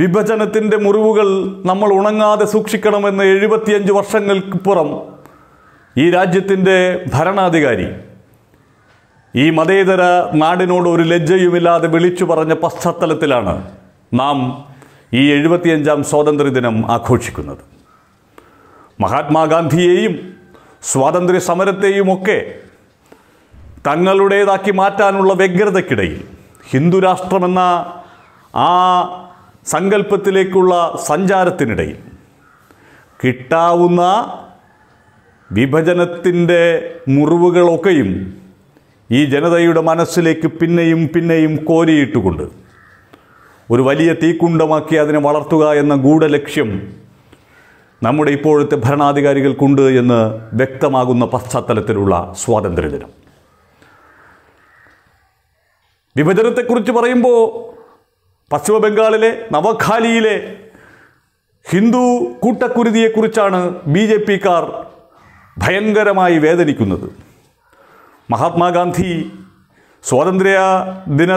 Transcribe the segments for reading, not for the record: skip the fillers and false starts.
വിഭജനത്തിന്റെ മുറിവുകൾ നമ്മൾ ഉണങ്ങാതെ സൂക്ഷിക്കണമെന്ന 75 വർഷങ്ങൾക്കുപുറം ഈ രാജ്യത്തിന്റെ ഭരണാധികാരി ഈ മതേതര നാടിനോട് ഒരു ലജ്ജയുമില്ലാതെ വിളിച്ചു പറഞ്ഞ പശ്ചാത്തലത്തിലാണ് നാം ഈ 75ാം സ്വാതന്ത്ര്യദിനം ആഘോഷിക്കുന്നത്. മഹാത്മാഗാന്ധിയെയും സ്വാതന്ത്ര്യ സമരത്തെയും ഒക്കെ തങ്ങളുടേതാക്കി മാറ്റാനുള്ള വ്യഗ്രതയ്ക്കിടയിൽ ഹിന്ദു രാഷ്ട്രമെന്ന ആ സങ്കല്പത്തിലേക്കുള്ള സഞ്ചാരത്തിനിടയിൽ കിട്ടാവുന്ന വിഭജനത്തിൻ്റെ മുറിവുകളൊക്കെയും ഈ ജനതയുടെ മനസ്സിലേക്ക് പിന്നെയും പിന്നെയും കോരിയിട്ടുകൊണ്ട് ഒരു വലിയ തീക്കുണ്ടമാക്കി അതിനെ വളർത്തുക എന്ന ഗൂഢലക്ഷ്യം നമ്മുടെ ഇപ്പോഴത്തെ ഭരണാധികാരികൾക്കുണ്ട് എന്ന് വ്യക്തമാകുന്ന പശ്ചാത്തലത്തിലുള്ള സ്വാതന്ത്ര്യദിനം. വിഭജനത്തെക്കുറിച്ച് പറയുമ്പോൾ പശ്ചിമ ബംഗാളിലെ നവഖാലിയിലെ ഹിന്ദു കൂട്ടക്കുരുതിയെക്കുറിച്ചാണ് BJP-ക്കാർ ഭയങ്കരമായി വേദനിക്കുന്നത്. മഹാത്മാഗാന്ധി സ്വാതന്ത്ര്യ ദിന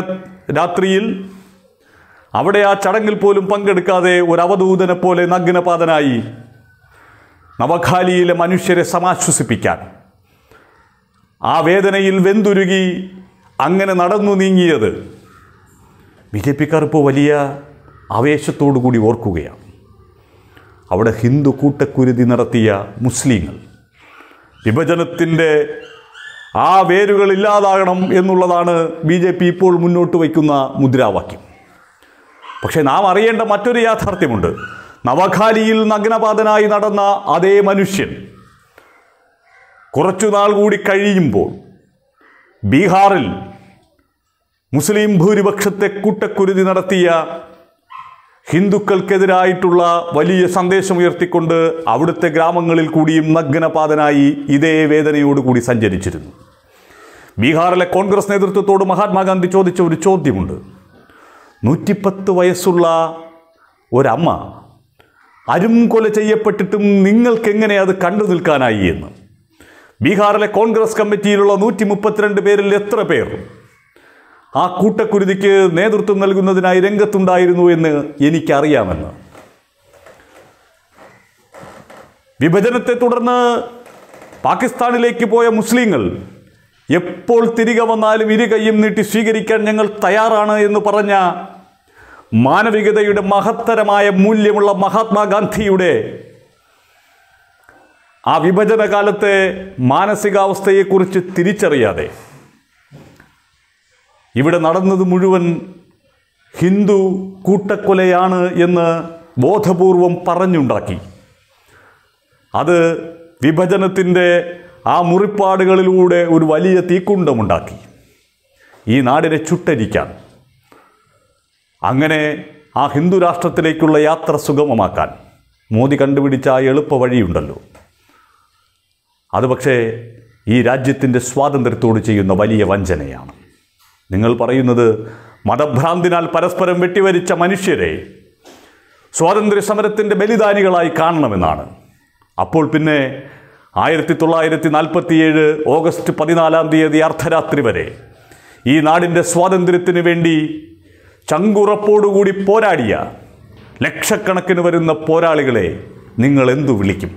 രാത്രിയിൽ അവിടെ ആ ചടങ്ങിൽ പോലും പങ്കെടുക്കാതെ ഒരു അവധൂതനെ പോലെ നഗ്നപാതനായി നവഖാലിയിലെ മനുഷ്യരെ സമാശ്വസിപ്പിക്കാൻ ആ വേദനയിൽ വെന്തുരുകി അങ്ങനെ നടന്നു നീങ്ങിയത് BJP-ക്കാർ ഇപ്പോൾ വലിയ ആവേശത്തോടു കൂടി ഓർക്കുകയാണ്. അവിടെ ഹിന്ദു കൂട്ടക്കുരുതി നടത്തിയ മുസ്ലിങ്ങൾ വിഭജനത്തിൻ്റെ ആ വേരുകൾ ഇല്ലാതാകണം എന്നുള്ളതാണ് BJP ഇപ്പോൾ മുന്നോട്ട് വയ്ക്കുന്ന മുദ്രാവാക്യം. പക്ഷേ നാം അറിയേണ്ട മറ്റൊരു യാഥാർത്ഥ്യമുണ്ട്. നവഖാലിയിൽ നഗ്നപാതനായി നടന്ന അതേ മനുഷ്യൻ കുറച്ചുനാൾ കൂടി കഴിയുമ്പോൾ ബീഹാറിൽ മുസ്ലിം ഭൂരിപക്ഷത്തെ കൂട്ടക്കുരുതി നടത്തിയ ഹിന്ദുക്കൾക്കെതിരായിട്ടുള്ള വലിയ സന്ദേശമുയർത്തിക്കൊണ്ട് അവിടുത്തെ ഗ്രാമങ്ങളിൽ കൂടിയും നഗ്നപാതനായി ഇതേ വേദനയോടുകൂടി സഞ്ചരിച്ചിരുന്നു. ബീഹാറിലെ കോൺഗ്രസ് നേതൃത്വത്തോട് മഹാത്മാഗാന്ധി ചോദിച്ച ഒരു ചോദ്യമുണ്ട്. 110 വയസ്സുള്ള ഒരമ്മ അരും കൊല ചെയ്യപ്പെട്ടിട്ടും നിങ്ങൾക്കെങ്ങനെ അത് കണ്ടു നിൽക്കാനായി എന്ന്. ബീഹാറിലെ കോൺഗ്രസ് കമ്മിറ്റിയിലുള്ള 132 പേരിൽ എത്ര പേർ ആ കൂട്ടക്കുരുതിക്ക് നേതൃത്വം നൽകുന്നതിനായി രംഗത്തുണ്ടായിരുന്നു എന്ന് എനിക്കറിയാമെന്ന്. വിഭജനത്തെ തുടർന്ന് പാകിസ്ഥാനിലേക്ക് പോയ മുസ്ലിങ്ങൾ എപ്പോൾ തിരികെ വന്നാലും ഇരുകൈയും നീട്ടി സ്വീകരിക്കാൻ ഞങ്ങൾ തയ്യാറാണ് എന്ന് പറഞ്ഞ മാനവികതയുടെ മഹത്തരമായ മൂല്യമുള്ള മഹാത്മാഗാന്ധിയുടെ ആ വിഭജനകാലത്തെ മാനസികാവസ്ഥയെക്കുറിച്ച് തിരിച്ചറിയാതെ ഇവിടെ നടന്നത് മുഴുവൻ ഹിന്ദു കൂട്ടക്കൊലയാണ് എന്ന് ബോധപൂർവം പറഞ്ഞുണ്ടാക്കി അത് വിഭജനത്തിൻ്റെ ആ മുറിപ്പാടുകളിലൂടെ ഒരു വലിയ തീക്കുണ്ടമുണ്ടാക്കി ഈ നാടിനെ ചുട്ടരിക്കാൻ. അങ്ങനെ ആ ഹിന്ദു രാഷ്ട്രത്തിലേക്കുള്ള യാത്ര സുഗമമാക്കാൻ മോദി കണ്ടുപിടിച്ച ആ എളുപ്പ വഴിയുണ്ടല്ലോ, അത് പക്ഷേ ഈ രാജ്യത്തിൻ്റെ സ്വാതന്ത്ര്യത്തോട് ചെയ്യുന്ന വലിയ വഞ്ചനയാണ്. നിങ്ങൾ പറയുന്നത് മതഭ്രാന്തിനാൽ പരസ്പരം വെട്ടിവരിച്ച മനുഷ്യരെ സ്വാതന്ത്ര്യ സമരത്തിൻ്റെ ബലിദാനികളായി കാണണമെന്നാണ്. അപ്പോൾ പിന്നെ 1947 ഓഗസ്റ്റ് 14 അർദ്ധരാത്രി വരെ ഈ നാടിൻ്റെ സ്വാതന്ത്ര്യത്തിന് വേണ്ടി ചങ്കുറപ്പോടുകൂടി പോരാടിയ ലക്ഷക്കണക്കിന് വരുന്ന പോരാളികളെ നിങ്ങൾ എന്തു വിളിക്കും?